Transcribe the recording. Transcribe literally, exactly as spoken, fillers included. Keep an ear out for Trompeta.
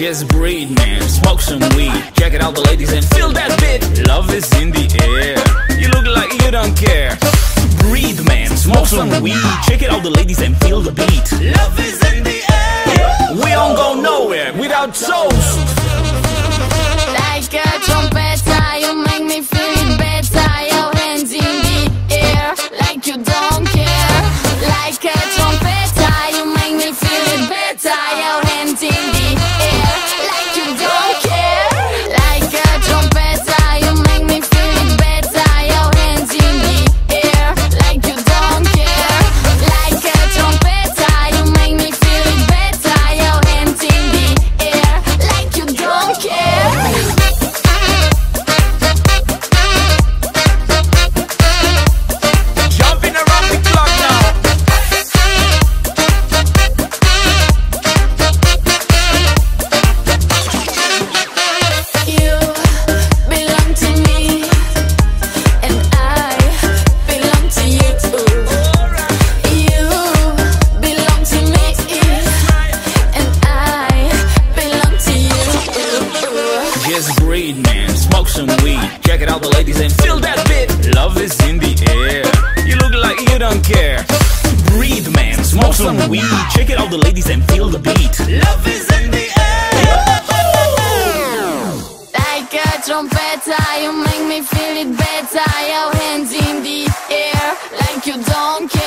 just breathe, man, smoke some weed, check it out the ladies and feel that bit. Love is in the air, you look like you don't care. Breathe, man, smoke some weed, check it out the ladies and feel the beat. Love is in the air, we don't go nowhere without toast. Like a trompeta, you make me feel it better. Your hands in the air, like you don't care. Like a trompeta, you make me feel it better. Your hands in the air, like you don't care. Like a trompeta, you make me feel it better. Your hands in the air, like you don't care. Like a trompeta, you make me feel it better. Your hands in the air, like you don't care. Check it out the ladies and feel that bit. Love is in the air, you look like you don't care. Breathe, man, smoke some weed, check it out the ladies and feel the beat. Love is in the air. Like a trompeta, you make me feel it better. Your hands in the air, like you don't care.